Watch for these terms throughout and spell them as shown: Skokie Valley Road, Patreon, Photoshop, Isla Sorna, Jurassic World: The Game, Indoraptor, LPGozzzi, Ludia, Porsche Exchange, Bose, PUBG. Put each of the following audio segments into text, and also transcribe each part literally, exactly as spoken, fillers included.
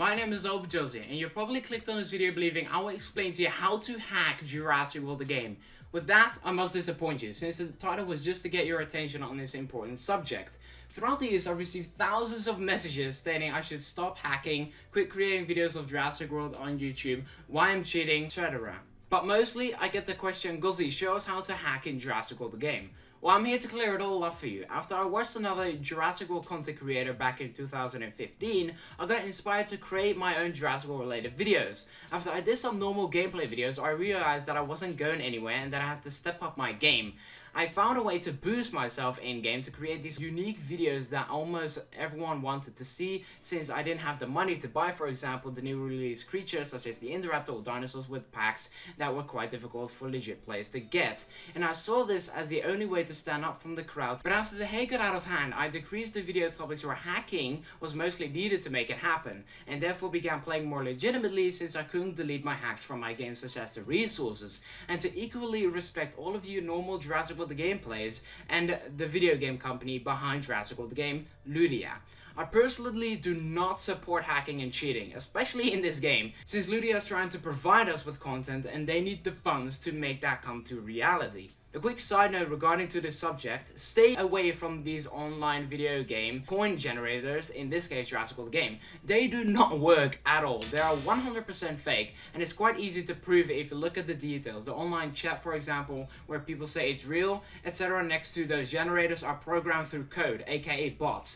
My name is LPGozzzi, and you probably clicked on this video believing I will explain to you how to hack Jurassic World: The Game. With that, I must disappoint you, since the title was just to get your attention on this important subject. Throughout the years, I've received thousands of messages stating I should stop hacking, quit creating videos of Jurassic World on YouTube, why I'm cheating, et cetera. But mostly, I get the question, Gozzzi, show us how to hack in Jurassic World: The Game. Well, I'm here to clear it all up for you. After I watched another Jurassic World content creator back in two thousand fifteen, I got inspired to create my own Jurassic World related videos. After I did some normal gameplay videos, I realized that I wasn't going anywhere and that I had to step up my game. I found a way to boost myself in-game to create these unique videos that almost everyone wanted to see, since I didn't have the money to buy, for example, the new release creatures such as the Indoraptor or dinosaurs with packs that were quite difficult for legit players to get. And I saw this as the only way to stand up from the crowd. But after the hate got out of hand, I decreased the video topics where hacking was mostly needed to make it happen, and therefore began playing more legitimately, since I couldn't delete my hacks from my games such as the resources. And to equally respect all of you normal Jurassic World: The Game players and the video game company behind Jurassic World: The Game, Ludia. I personally do not support hacking and cheating, especially in this game, since Ludia is trying to provide us with content and they need the funds to make that come to reality. A quick side note regarding to this subject, stay away from these online video game coin generators, in this case Jurassic World: The Game. They do not work at all. They are one hundred percent fake, and it's quite easy to prove it if you look at the details. The online chat, for example, where people say it's real, et cetera next to those generators are programmed through code, aka bots.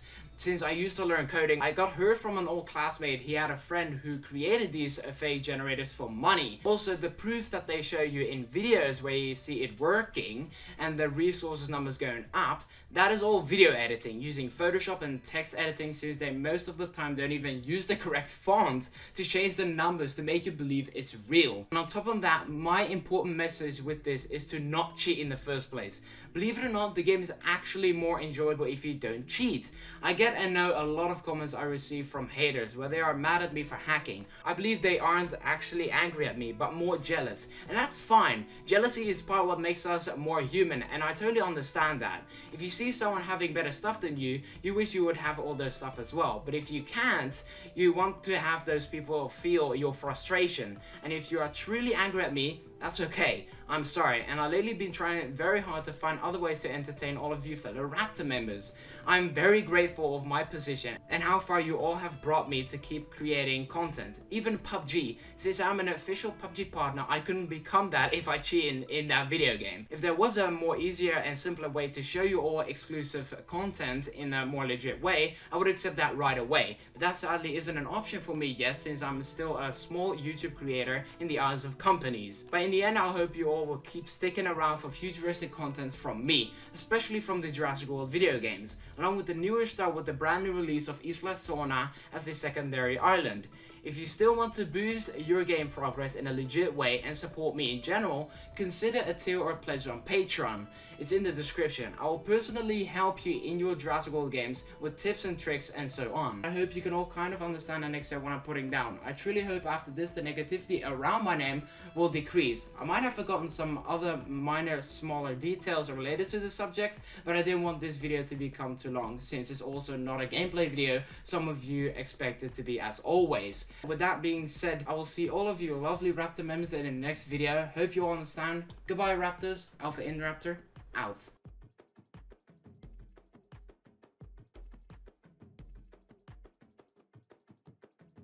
Since I used to learn coding, I got heard from an old classmate. He had a friend who created these fake generators for money. Also, the proof that they show you in videos where you see it working and the resources numbers going up, that is all video editing using Photoshop and text editing, since they most of the time don't even use the correct font to change the numbers to make you believe it's real. And on top of that, my important message with this is to not cheat in the first place. Believe it or not, the game is actually more enjoyable if you don't cheat. I get and know a lot of comments I receive from haters where they are mad at me for hacking. I believe they aren't actually angry at me, but more jealous, and that's fine. Jealousy is part of what makes us more human, and I totally understand that. If you see someone having better stuff than you, you wish you would have all their stuff as well, but if you can't, you want to have those people feel your frustration. And if you are truly angry at me, that's okay. I'm sorry, and I've lately been trying very hard to find other ways to entertain all of you fellow Raptor members. I'm very grateful of my position and how far you all have brought me to keep creating content. Even P U B G, since I'm an official P U B G partner, I couldn't become that if I cheat in, in that video game. If there was a more easier and simpler way to show you all exclusive content in a more legit way, I would accept that right away. But that sadly isn't an option for me yet, since I'm still a small YouTube creator in the eyes of companies. But in In the end, I hope you all will keep sticking around for futuristic content from me, especially from the Jurassic World video games, along with the newer start with the brand new release of Isla Sorna as the secondary island. If you still want to boost your game progress in a legit way and support me in general, consider a tier or a pledge on Patreon. It's in the description. I will personally help you in your Jurassic World games with tips and tricks and so on. I hope you can all kind of understand the next step when I'm putting down. I truly hope after this the negativity around my name will decrease. I might have forgotten some other minor smaller details related to the subject, but I didn't want this video to become too long, since it's also not a gameplay video some of you expect it to be as always. With that being said, I will see all of you lovely Raptor members in the next video. Hope you all understand. Goodbye Raptors. Alpha Indoraptor out.